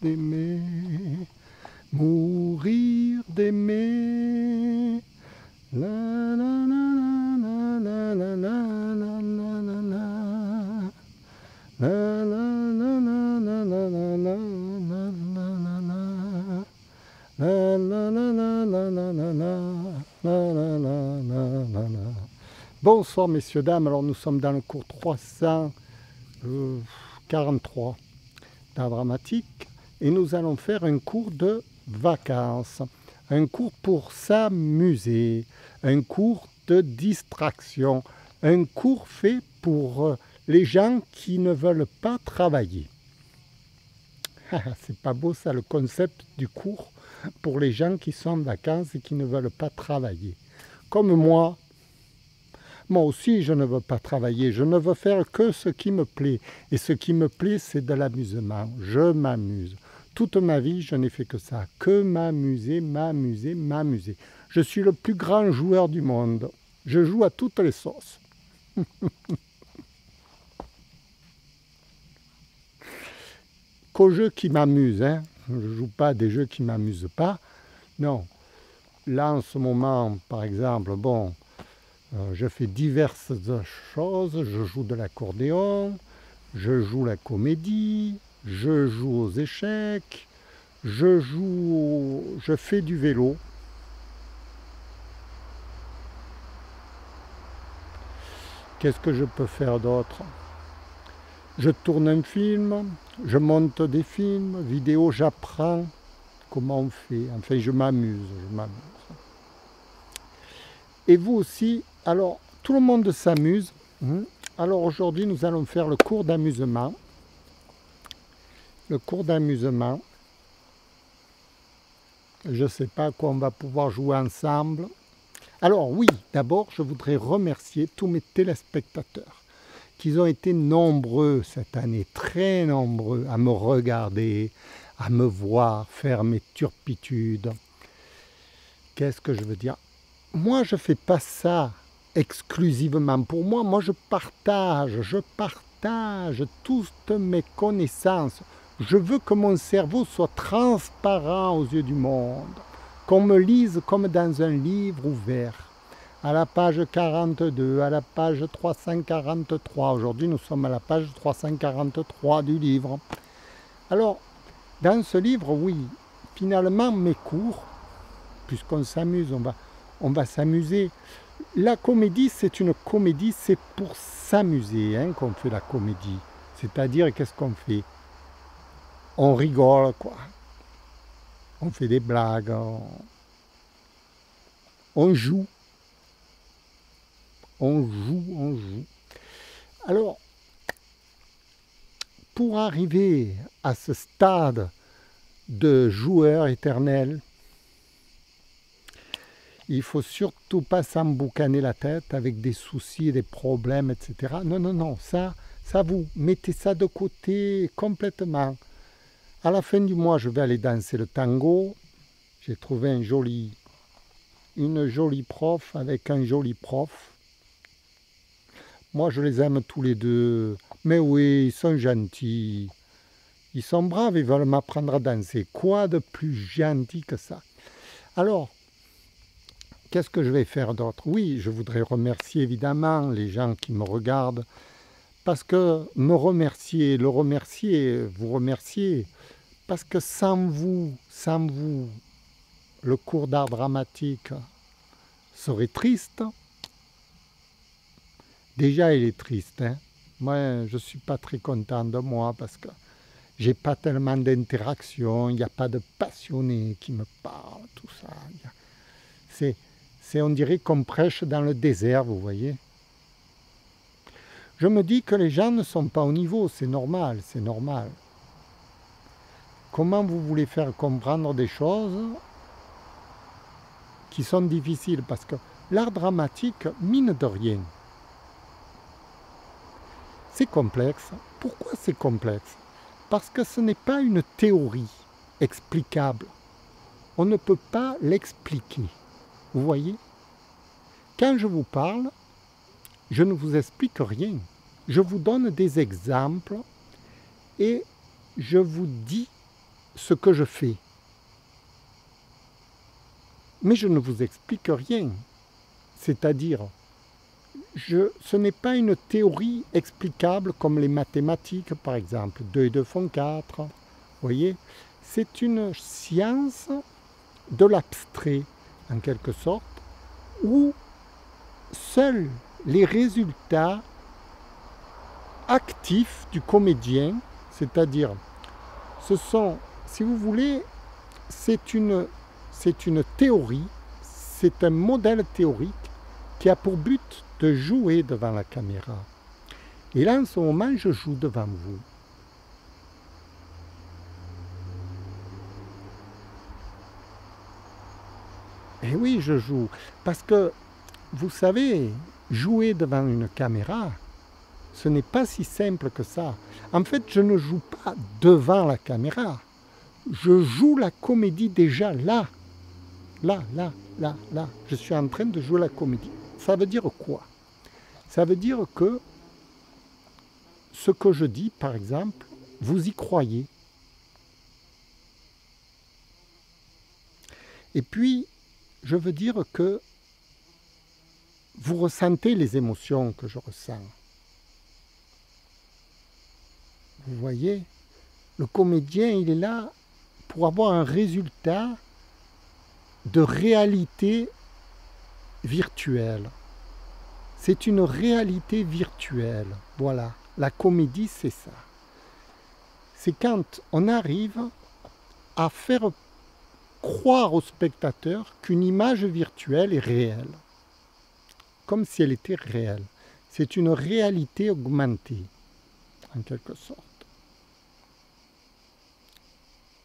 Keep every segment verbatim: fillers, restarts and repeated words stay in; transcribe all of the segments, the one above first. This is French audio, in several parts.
d'aimer, mourir d'aimer. La la la la la la la la la la la. La la la la la la la la la la. La la la la la la la la la la la. Bonsoir messieurs, dames, alors nous sommes dans le cours trois cent quarante-trois d'art dramatique et nous allons faire un cours de vacances, un cours pour s'amuser, un cours de distraction, un cours fait pour les gens qui ne veulent pas travailler. C'est pas beau ça, le concept du cours pour les gens qui sont en vacances et qui ne veulent pas travailler. Comme moi, moi aussi je ne veux pas travailler, je ne veux faire que ce qui me plaît. Et ce qui me plaît, c'est de l'amusement, je m'amuse. Toute ma vie, je n'ai fait que ça, que m'amuser, m'amuser, m'amuser. Je suis le plus grand joueur du monde, je joue à toutes les sauces. Aux jeux qui m'amusent, hein. Je ne joue pas à des jeux qui ne m'amusent pas, non. Là en ce moment, par exemple, bon, euh, je fais diverses choses, je joue de l'accordéon, je joue la comédie, je joue aux échecs, je joue, au... je fais du vélo. Qu'est-ce que je peux faire d'autre ? Je tourne un film, je monte des films, vidéo, j'apprends comment on fait. Enfin, je m'amuse, je m'amuse. Et vous aussi, alors, tout le monde s'amuse. Alors aujourd'hui, nous allons faire le cours d'amusement. Le cours d'amusement. Je ne sais pas à quoi on va pouvoir jouer ensemble. Alors oui, d'abord, je voudrais remercier tous mes téléspectateurs. Qu'ils ont été nombreux cette année, très nombreux, à me regarder, à me voir faire mes turpitudes. Qu'est-ce que je veux dire? Moi, je ne fais pas ça exclusivement pour moi. Moi, je partage, je partage toutes mes connaissances. Je veux que mon cerveau soit transparent aux yeux du monde, qu'on me lise comme dans un livre ouvert. À la page quarante-deux, à la page trois cent quarante-trois. Aujourd'hui, nous sommes à la page trois cent quarante-trois du livre. Alors, dans ce livre, oui, finalement, mes cours, puisqu'on s'amuse, on va, on va s'amuser. La comédie, c'est une comédie, c'est pour s'amuser hein, qu'on fait la comédie. C'est-à-dire, qu'est-ce qu'on fait? On rigole, quoi. On fait des blagues, on, on joue. On joue, on joue. Alors, pour arriver à ce stade de joueur éternel, il ne faut surtout pas s'emboucaner la tête avec des soucis, des problèmes, et cetera. Non, non, non, ça, ça vous mettez ça de côté complètement. À la fin du mois, je vais aller danser le tango. J'ai trouvé un joli, une jolie prof avec un joli prof. Moi, je les aime tous les deux. Mais oui, ils sont gentils. Ils sont braves, ils veulent m'apprendre à danser. Quoi de plus gentil que ça? Alors, qu'est-ce que je vais faire d'autre? Oui, je voudrais remercier évidemment les gens qui me regardent. Parce que me remercier, le remercier, vous remercier. Parce que sans vous, sans vous, le cours d'art dramatique serait triste. Déjà, il est triste. Hein. Moi, je ne suis pas très content de moi parce que j'ai pas tellement d'interactions, il n'y a pas de passionnés qui me parlent, tout ça. C'est, c'est, on dirait qu'on prêche dans le désert, vous voyez. Je me dis que les gens ne sont pas au niveau, c'est normal, c'est normal. Comment vous voulez faire comprendre des choses qui sont difficiles? Parce que l'art dramatique, mine de rien, c'est complexe. Pourquoi c'est complexe? Parce que ce n'est pas une théorie explicable. On ne peut pas l'expliquer. Vous voyez? Quand je vous parle, je ne vous explique rien. Je vous donne des exemples et je vous dis ce que je fais. Mais je ne vous explique rien. C'est-à-dire, je, ce n'est pas une théorie explicable comme les mathématiques, par exemple. deux et deux font quatre, vous voyez. C'est une science de l'abstrait, en quelque sorte, où seuls les résultats actifs du comédien, c'est-à-dire, ce sont, si vous voulez, c'est une, c'est une théorie, c'est un modèle théorique qui a pour but de jouer devant la caméra. Et là, en ce moment, je joue devant vous. Et oui, je joue, parce que, vous savez, jouer devant une caméra, ce n'est pas si simple que ça. En fait, je ne joue pas devant la caméra. Je joue la comédie déjà là. Là, là, là, là. Je suis en train de jouer la comédie. Ça veut dire quoi? Ça veut dire que ce que je dis, par exemple, vous y croyez. Et puis, je veux dire que vous ressentez les émotions que je ressens. Vous voyez, le comédien, il est là pour avoir un résultat de réalité virtuelle. C'est une réalité virtuelle. Voilà, la comédie, c'est ça. C'est quand on arrive à faire croire au spectateur qu'une image virtuelle est réelle, comme si elle était réelle. C'est une réalité augmentée, en quelque sorte.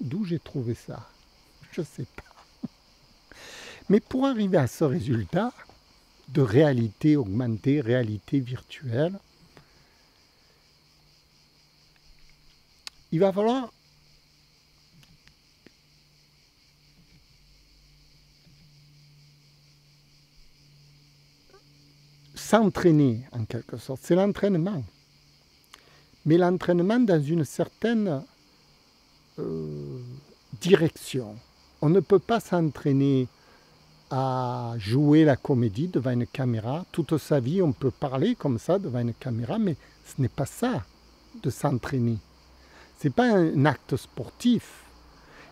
D'où j'ai trouvé ça? Je ne sais pas. Mais pour arriver à ce résultat de réalité augmentée, réalité virtuelle, il va falloir s'entraîner, en quelque sorte. C'est l'entraînement. Mais l'entraînement dans une certaine euh, direction. On ne peut pas s'entraîner à jouer la comédie devant une caméra. Toute sa vie, on peut parler comme ça devant une caméra, mais ce n'est pas ça, de s'entraîner. Ce n'est pas un acte sportif.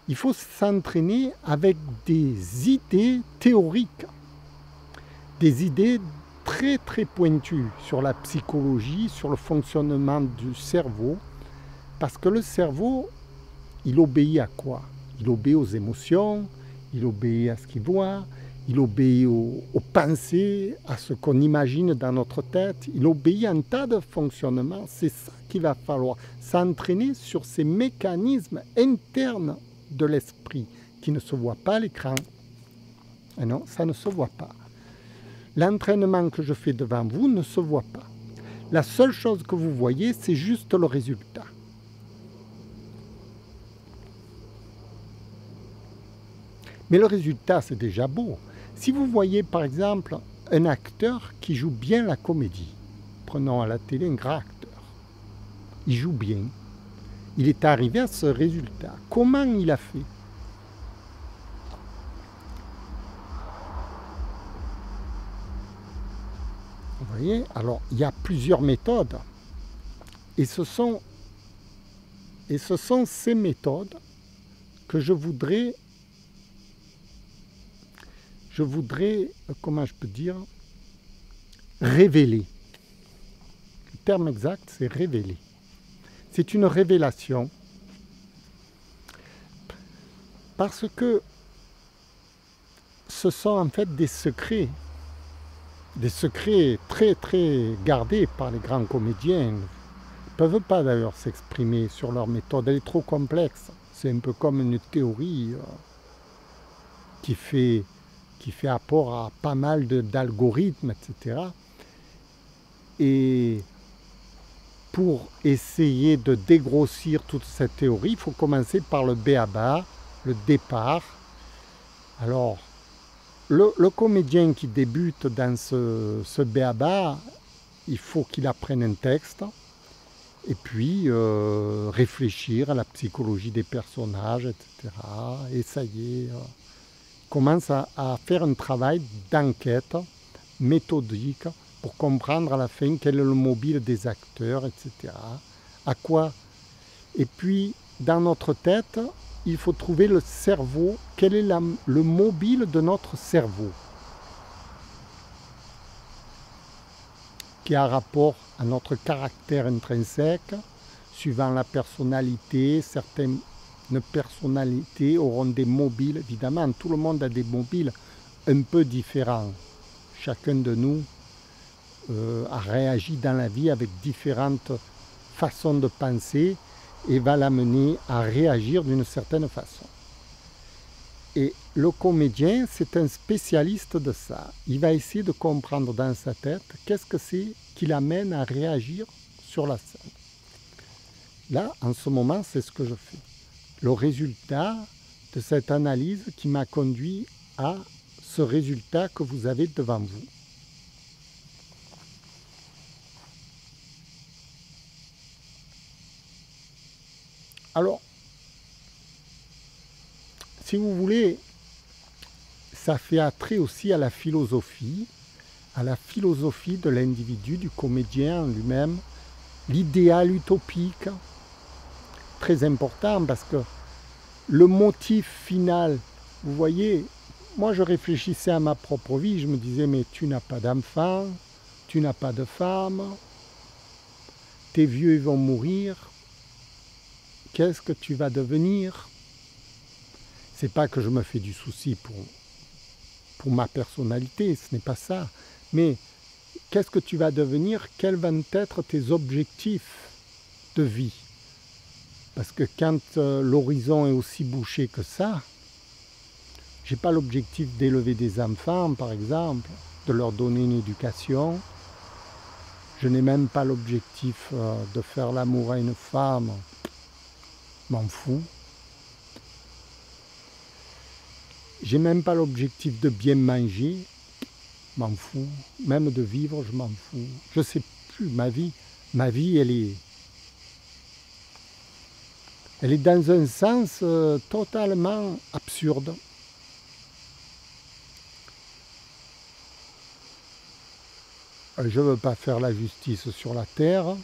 Il faut s'entraîner avec des idées théoriques, des idées très très pointu sur la psychologie, sur le fonctionnement du cerveau, parce que le cerveau, il obéit à quoi? Il obéit aux émotions, il obéit à ce qu'il voit, il obéit aux, aux pensées, à ce qu'on imagine dans notre tête, il obéit à un tas de fonctionnements. C'est ça qu'il va falloir s'entraîner sur ces mécanismes internes de l'esprit qui ne se voient pas à l'écran. Ah non, ça ne se voit pas. L'entraînement que je fais devant vous ne se voit pas. La seule chose que vous voyez, c'est juste le résultat. Mais le résultat, c'est déjà beau. Si vous voyez, par exemple, un acteur qui joue bien la comédie, prenons à la télé un grand acteur, il joue bien, il est arrivé à ce résultat. Comment il a fait ? Alors, il y a plusieurs méthodes, et ce sont, et ce sont ces méthodes que je voudrais, je voudrais, comment je peux dire, révéler. Le terme exact, c'est révéler. C'est une révélation, parce que ce sont en fait des secrets. Des secrets très très gardés par les grands comédiens. Ils ne peuvent pas d'ailleurs s'exprimer sur leur méthode, elle est trop complexe. C'est un peu comme une théorie euh, qui, fait, qui fait apport à pas mal d'algorithmes, et cetera. Et pour essayer de dégrossir toute cette théorie, il faut commencer par le b a ba, le départ. Alors, Le, le comédien qui débute dans ce, ce b a ba, il faut qu'il apprenne un texte, et puis euh, réfléchir à la psychologie des personnages, et cetera. Essayer, euh, commence à, à faire un travail d'enquête méthodique pour comprendre à la fin quel est le mobile des acteurs, et cetera. À quoi? Et puis, dans notre tête, il faut trouver le cerveau, quel est la, le mobile de notre cerveau, qui a rapport à notre caractère intrinsèque, suivant la personnalité. Certaines personnalités auront des mobiles, évidemment, tout le monde a des mobiles un peu différents. Chacun de nous euh, a réagi dans la vie avec différentes façons de penser et va l'amener à réagir d'une certaine façon. Et le comédien, c'est un spécialiste de ça. Il va essayer de comprendre dans sa tête qu'est-ce que c'est qui l'amène à réagir sur la scène. Là, en ce moment, c'est ce que je fais. Le résultat de cette analyse qui m'a conduit à ce résultat que vous avez devant vous. Alors, si vous voulez, ça fait attrait aussi à la philosophie, à la philosophie de l'individu, du comédien lui-même, l'idéal utopique, très important parce que le motif final, vous voyez, moi je réfléchissais à ma propre vie, je me disais mais tu n'as pas d'enfant, tu n'as pas de femme, tes vieux ils vont mourir, qu'est-ce que tu vas devenir ? C'est pas que je me fais du souci pour, pour ma personnalité, ce n'est pas ça. Mais qu'est-ce que tu vas devenir? Quels vont être tes objectifs de vie? Parce que quand euh, l'horizon est aussi bouché que ça, j'ai pas l'objectif d'élever des enfants, par exemple, de leur donner une éducation. Je n'ai même pas l'objectif euh, de faire l'amour à une femme. M'en fous. J'ai même pas l'objectif de bien manger, m'en fous. Même de vivre, je m'en fous. Je sais plus, ma vie, ma vie, elle est, elle est dans un sens euh, totalement absurde. Je veux pas faire la justice sur la terre.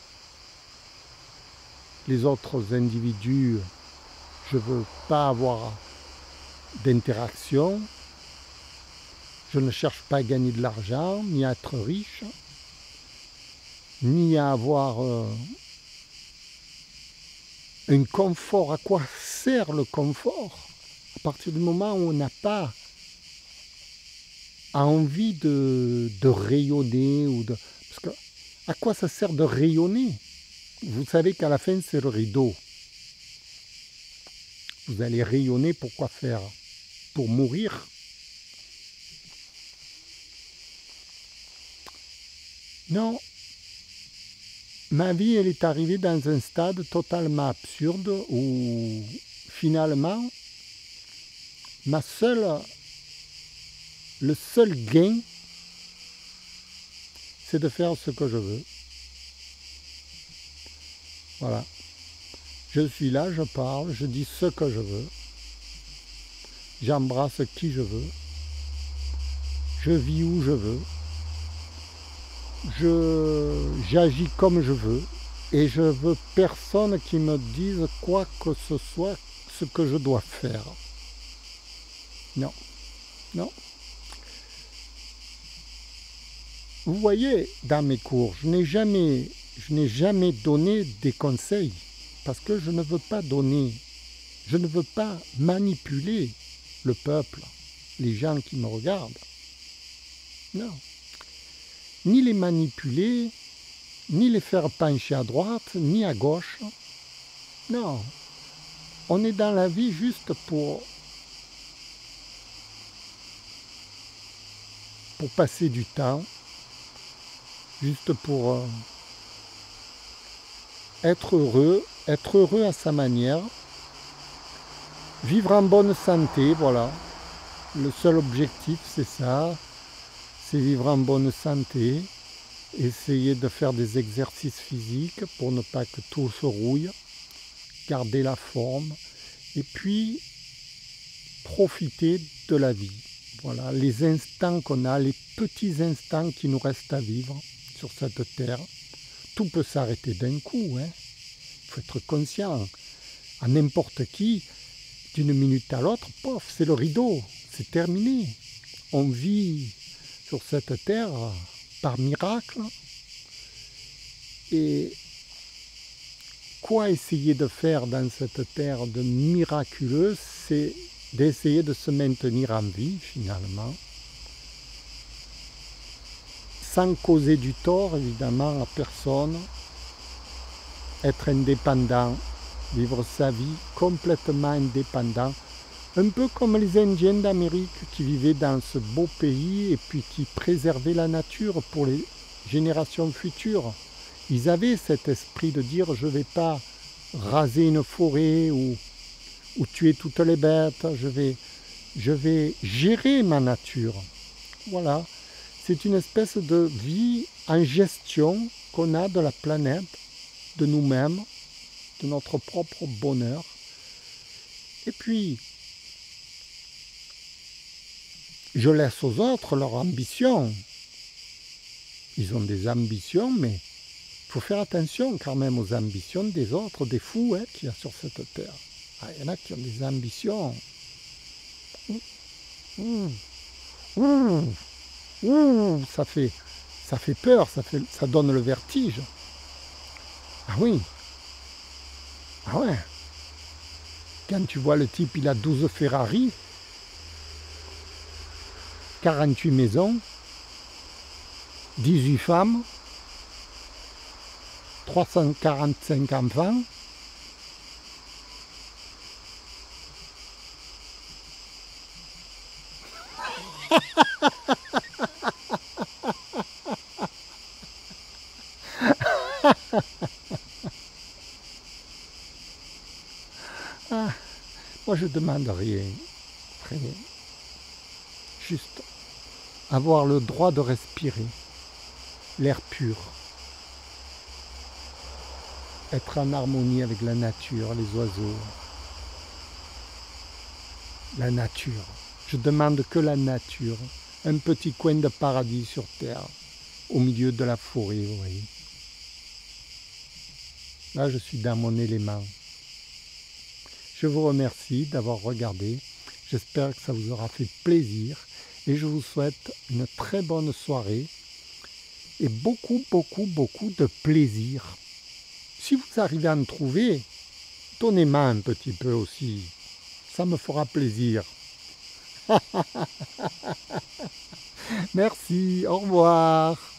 Les autres individus, je veux pas avoir d'interaction, je ne cherche pas à gagner de l'argent, ni à être riche, ni à avoir euh, un confort. À quoi sert le confort? À partir du moment où on n'a pas envie de, de rayonner, ou de, parce que à quoi ça sert de rayonner? Vous savez qu'à la fin c'est le rideau. Vous allez rayonner, pourquoi faire? Pour mourir? Non. Ma vie, elle est arrivée dans un stade totalement absurde où, finalement, ma seule, le seul gain, c'est de faire ce que je veux. Voilà. Je suis là, je parle, je dis ce que je veux, j'embrasse qui je veux, je vis où je veux, je j'agis comme je veux et je veux personne qui me dise quoi que ce soit ce que je dois faire. Non, non. Vous voyez, dans mes cours, je n'ai jamais, je n'ai jamais donné des conseils. Parce que je ne veux pas donner, je ne veux pas manipuler le peuple, les gens qui me regardent. Non. Ni les manipuler, ni les faire pencher à droite, ni à gauche. Non. On est dans la vie juste pour, pour passer du temps, juste pour euh, être heureux, être heureux à sa manière, vivre en bonne santé, voilà. Le seul objectif, c'est ça, c'est vivre en bonne santé, Essayez de faire des exercices physiques pour ne pas que tout se rouille, garder la forme et puis profiter de la vie. Voilà les instants qu'on a, les petits instants qui nous restent à vivre sur cette terre. Tout peut s'arrêter d'un coup, hein. Il faut être conscient. À n'importe qui, d'une minute à l'autre, pof, c'est le rideau, c'est terminé. On vit sur cette terre par miracle. Et quoi essayer de faire dans cette terre de miraculeux, c'est d'essayer de se maintenir en vie, finalement, sans causer du tort, évidemment, à personne, être indépendant, vivre sa vie complètement indépendant, un peu comme les Indiens d'Amérique qui vivaient dans ce beau pays et puis qui préservaient la nature pour les générations futures. Ils avaient cet esprit de dire « je ne vais pas raser une forêt ou, ou tuer toutes les bêtes, je vais, je vais gérer ma nature ». Voilà, c'est une espèce de vie en gestion qu'on a de la planète, de nous-mêmes, de notre propre bonheur. Et puis, je laisse aux autres leur ambition. Ils ont des ambitions, mais il faut faire attention quand même aux ambitions des autres, des fous hein, qu'il y a sur cette terre. Ah, il y en a qui ont des ambitions. Mmh. Mmh. Mmh. Ça fait, ça fait peur, ça, fait, ça donne le vertige. Ah oui. Ah ouais, quand tu vois le type, il a douze Ferrari, quarante-huit maisons, dix-huit femmes, trois cent quarante-cinq enfants. Je ne demande rien, rien, juste avoir le droit de respirer, l'air pur, être en harmonie avec la nature, les oiseaux, la nature. Je demande que la nature, un petit coin de paradis sur terre, au milieu de la forêt, vous voyez. Là, je suis dans mon élément. Je vous remercie d'avoir regardé, j'espère que ça vous aura fait plaisir et je vous souhaite une très bonne soirée et beaucoup, beaucoup, beaucoup de plaisir. Si vous arrivez à me trouver, donnez-moi un petit peu aussi, ça me fera plaisir. Merci, au revoir.